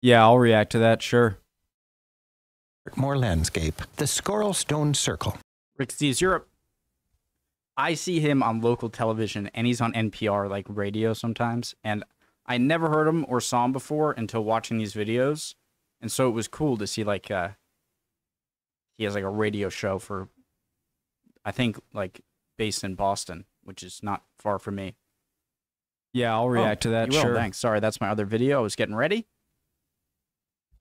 Yeah, I'll react to that, sure. Dartmoor landscape, the Scorhill Stone Circle. Rick Steves, you're up. I see him on local television, and he's on NPR, like radio sometimes, and I never heard him or saw him before until watching these videos, and so it was cool to see, like, he has, like, a radio show for, I think, like, based in Boston, which is not far from me. Yeah, I'll react to that, sure. Thanks. Sorry, that's my other video. I was getting ready.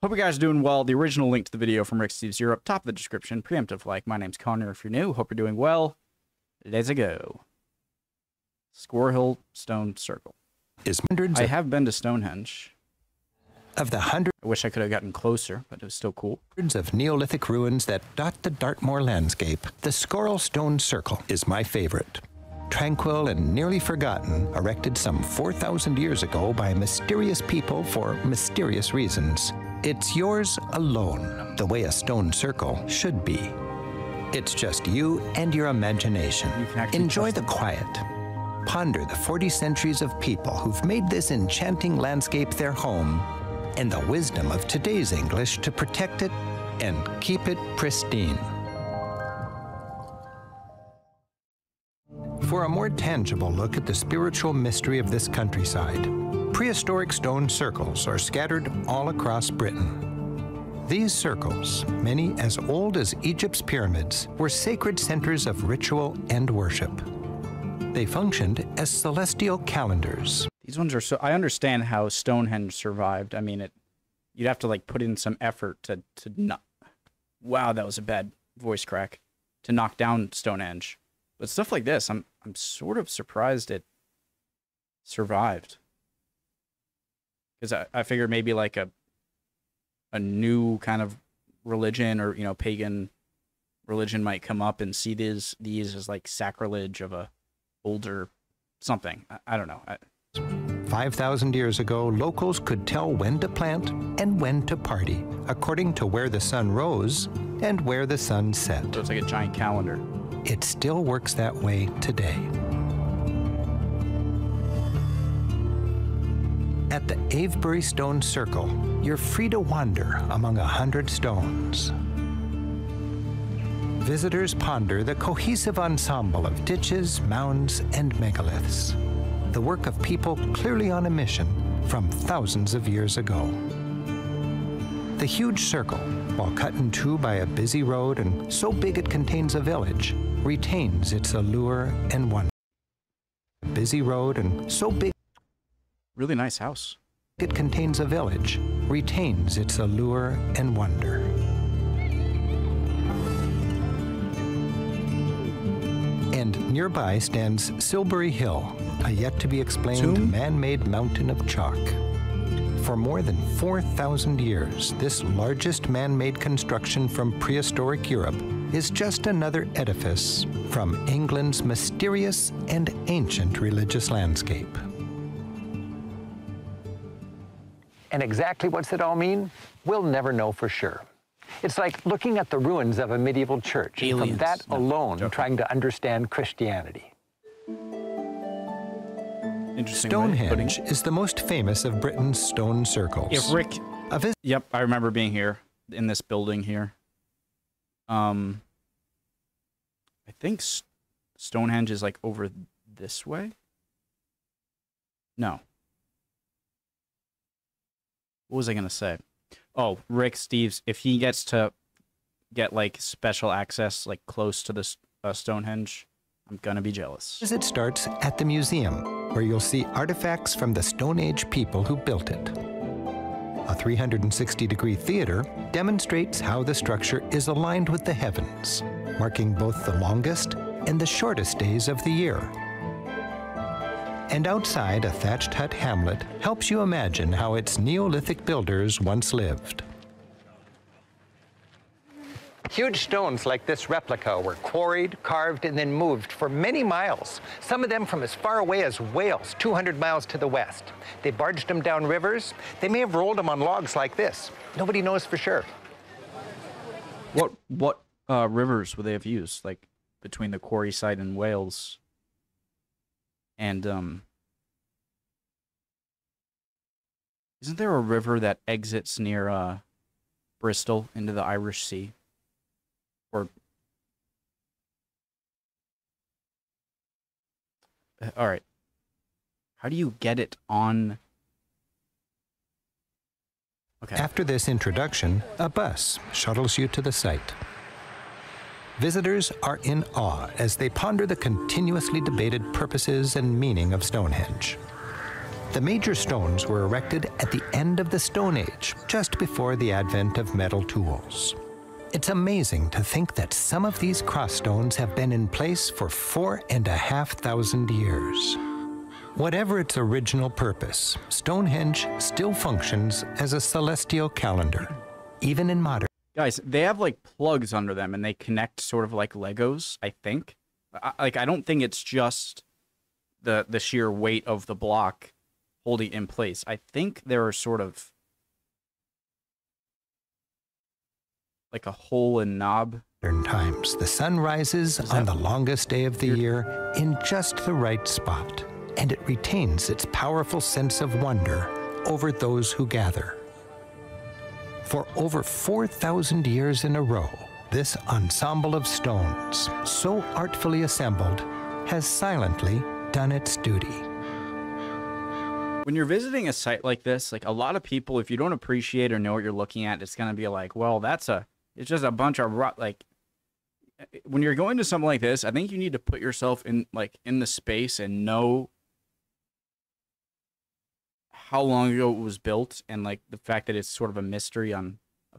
Hope you guys are doing well. The original link to the video from Rick Steves Europe, top of the description, preemptive like. My name's Connor, if you're new. Hope you're doing well. Let's go. Scorhill Stone Circle. I have been to Stonehenge. I wish I could have gotten closer, but it was still cool. Hundreds of Neolithic ruins that dot the Dartmoor landscape. The Scorhill Stone Circle is my favorite. Tranquil and nearly forgotten, erected some 4,000 years ago by mysterious people for mysterious reasons. It's yours alone, the way a stone circle should be. It's just you and your imagination. Enjoy the quiet. Ponder the 40 centuries of people who've made this enchanting landscape their home, and the wisdom of today's English to protect it and keep it pristine. For a more tangible look at the spiritual mystery of this countryside, prehistoric stone circles are scattered all across Britain. These circles, many as old as Egypt's pyramids, were sacred centers of ritual and worship. They functioned as celestial calendars. These ones are so... I understand how Stonehenge survived. I mean, you'd have to, like, put in some effort to not... Wow, that was a bad voice crack. To knock down Stonehenge. But stuff like this, I'm sort of surprised it survived. Because I figured maybe like a new kind of religion or, you know, pagan religion might come up and see these as like sacrilege of a older something. I don't know. 5,000 years ago, locals could tell when to plant and when to party, according to where the sun rose and where the sun set. So it's like a giant calendar. It still works that way today. At the Avebury Stone Circle, you're free to wander among 100 stones. Visitors ponder the cohesive ensemble of ditches, mounds, and megaliths, the work of people clearly on a mission from thousands of years ago. The huge circle, while cut in two by a busy road and so big it contains a village, retains its allure and wonder. Really nice house. It contains a village, retains its allure and wonder. And nearby stands Silbury Hill, a yet-to-be-explained man-made mountain of chalk. For more than 4,000 years, this largest man-made construction from prehistoric Europe is just another edifice from England's mysterious and ancient religious landscape. And exactly what's it all mean? We'll never know for sure. It's like looking at the ruins of a medieval church, and from that alone trying to understand Christianity. Stonehenge is the most famous of Britain's stone circles. Yep, I remember being here, in this building here. I think Stonehenge is, like, over this way? No. What was I going to say? Oh, Rick Steves, if he gets to get, like, special access, like, close to this Stonehenge, I'm going to be jealous. It starts at the museum, where you'll see artifacts from the Stone Age people who built it. A 360-degree theater demonstrates how the structure is aligned with the heavens, marking both the longest and the shortest days of the year. And outside, a thatched hut hamlet helps you imagine how its Neolithic builders once lived. Huge stones like this replica were quarried, carved, and then moved for many miles, some of them from as far away as Wales, 200 miles to the west. They barged them down rivers. They may have rolled them on logs like this. Nobody knows for sure. What rivers would they have used, like, between the quarry site in Wales and Isn't there a river that exits near Bristol into the Irish Sea? Or... Alright. How do you get it on... Okay. After this introduction, a bus shuttles you to the site. Visitors are in awe as they ponder the continuously debated purposes and meaning of Stonehenge. The major stones were erected at the end of the Stone Age, just before the advent of metal tools. It's amazing to think that some of these cross stones have been in place for 4,500 years. Whatever its original purpose, Stonehenge still functions as a celestial calendar, even in modern... Guys, they have, like, plugs under them, and they connect sort of like Legos, I think. I don't think it's just the sheer weight of the block holding in place. I think there are sort of... like a hole and knob. Modern times, the sun rises on the longest day of the year in just the right spot. And it retains its powerful sense of wonder over those who gather. For over 4,000 years in a row, this ensemble of stones, so artfully assembled, has silently done its duty. When you're visiting a site like this, like a lot of people, if you don't appreciate or know what you're looking at, it's gonna be like, well, it's just a bunch of rot. Like, when you're going to something like this, I think you need to put yourself in the space and know how long ago it was built, and like the fact that it's sort of a mystery of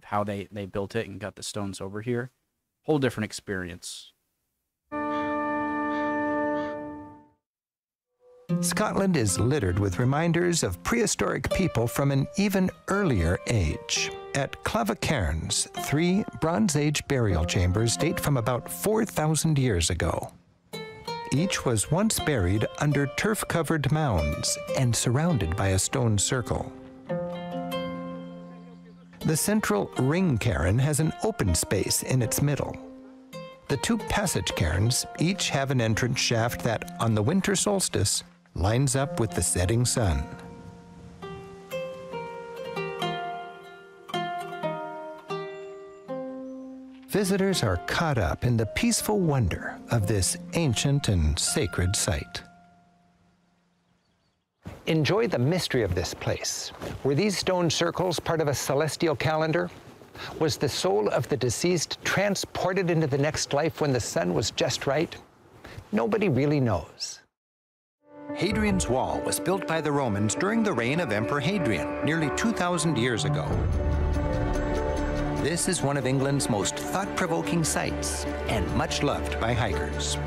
how they built it and got the stones over here. Whole different experience. Scotland is littered with reminders of prehistoric people from an even earlier age. At Clava Cairns, 3 Bronze Age burial chambers date from about 4,000 years ago. Each was once buried under turf-covered mounds and surrounded by a stone circle. The central ring cairn has an open space in its middle. The 2 passage cairns each have an entrance shaft that, on the winter solstice, lines up with the setting sun. Visitors are caught up in the peaceful wonder of this ancient and sacred site. Enjoy the mystery of this place. Were these stone circles part of a celestial calendar? Was the soul of the deceased transported into the next life when the sun was just right? Nobody really knows. Hadrian's Wall was built by the Romans during the reign of Emperor Hadrian, nearly 2,000 years ago. This is one of England's most thought-provoking sights and much loved by hikers.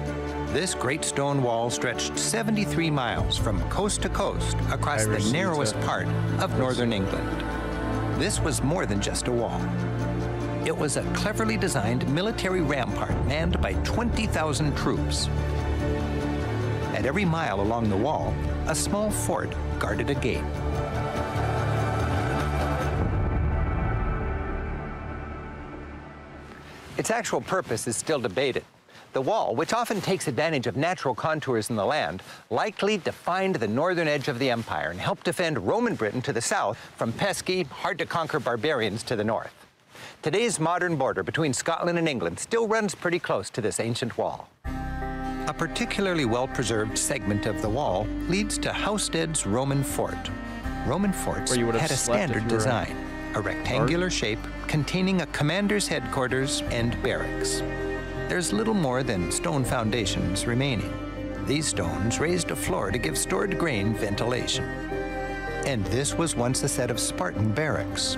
This great stone wall stretched 73 miles from coast to coast across the narrowest part of northern England. This was more than just a wall. It was a cleverly designed military rampart manned by 20,000 troops. At every mile along the wall, a small fort guarded a gate. Its actual purpose is still debated. The wall, which often takes advantage of natural contours in the land, likely defined the northern edge of the empire and helped defend Roman Britain to the south from pesky, hard-to-conquer barbarians to the north. Today's modern border between Scotland and England still runs pretty close to this ancient wall. A particularly well-preserved segment of the wall leads to Housesteads Roman Fort. Roman forts had a standard design, a rectangular shape containing a commander's headquarters and barracks. There's little more than stone foundations remaining. These stones raised a floor to give stored grain ventilation. And this was once a set of Spartan barracks.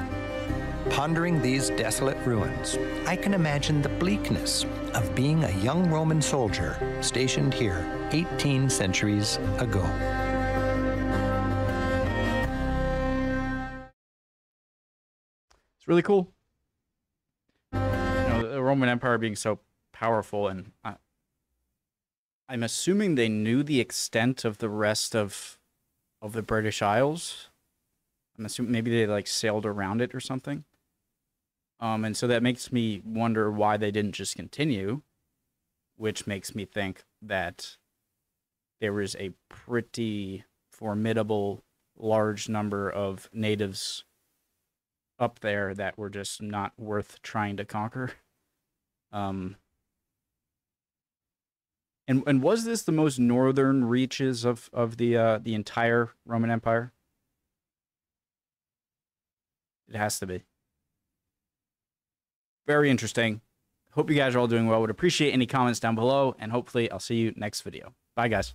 Pondering these desolate ruins, I can imagine the bleakness of being a young Roman soldier stationed here 18 centuries ago. It's really cool. You know, the Roman Empire being so powerful, and I'm assuming they knew the extent of the rest of the British Isles. I'm assuming maybe they like sailed around it or something. And so that makes me wonder why they didn't just continue, which makes me think that there is a pretty formidable large number of natives up there that were just not worth trying to conquer. And was this the most northern reaches of the entire Roman Empire? It has to be. Very interesting. Hope you guys are all doing well. Would appreciate any comments down below, and hopefully I'll see you next video. Bye, guys.